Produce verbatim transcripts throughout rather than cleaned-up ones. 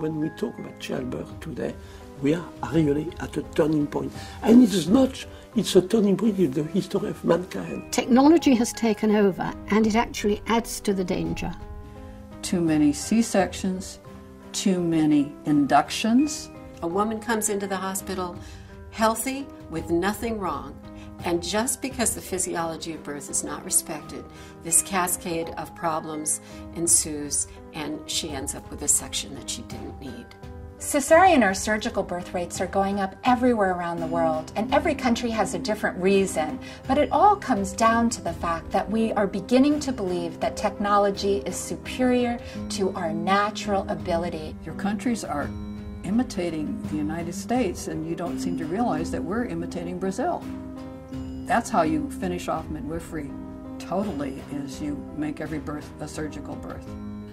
when we talk about childbirth today, we are really at a turning point. And it's not, it's a turning point in the history of mankind. Technology has taken over, and it actually adds to the danger. Too many C-sections, too many inductions. A woman comes into the hospital healthy, with nothing wrong. And just because the physiology of birth is not respected, this cascade of problems ensues, and she ends up with a section that she didn't need. Cesarean or surgical birth rates are going up everywhere around the world, and every country has a different reason, but it all comes down to the fact that we are beginning to believe that technology is superior to our natural ability. Your countries are imitating the United States, and you don't seem to realize that we're imitating Brazil. That's how you finish off midwifery totally, is you make every birth a surgical birth.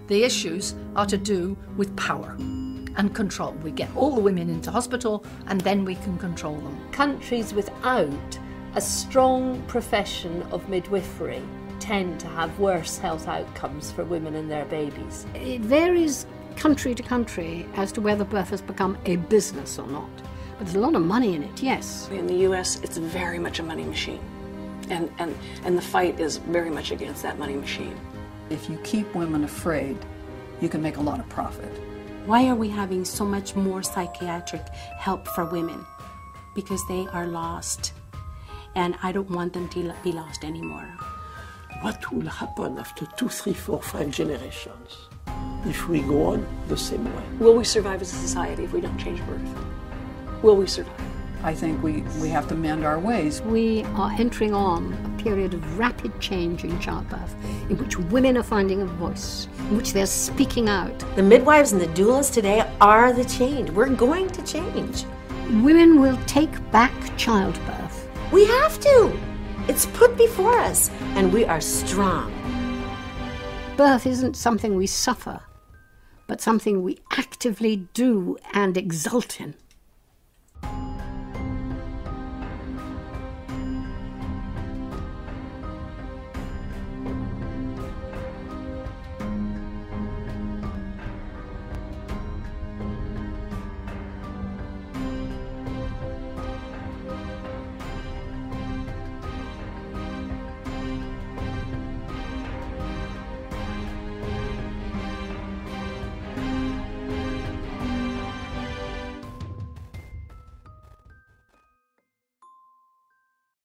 The issues are to do with power and control. We get all the women into hospital, and then we can control them. Countries without a strong profession of midwifery tend to have worse health outcomes for women and their babies. It varies country to country as to whether birth has become a business or not. But there's a lot of money in it, yes. In the U S, it's very much a money machine. And, and, and the fight is very much against that money machine. If you keep women afraid, you can make a lot of profit. Why are we having so much more psychiatric help for women? Because they are lost. And I don't want them to be lost anymore. What will happen after two, three, four, five generations if we go on the same way? Will we survive as a society if we don't change birth? Will we survive? I think we, we have to mend our ways. We are entering on a period of rapid change in childbirth, in which women are finding a voice, in which they're speaking out. The midwives and the doulas today are the change. We're going to change. Women will take back childbirth. We have to. It's put before us, and we are strong. Birth isn't something we suffer, but something we actively do and exult in.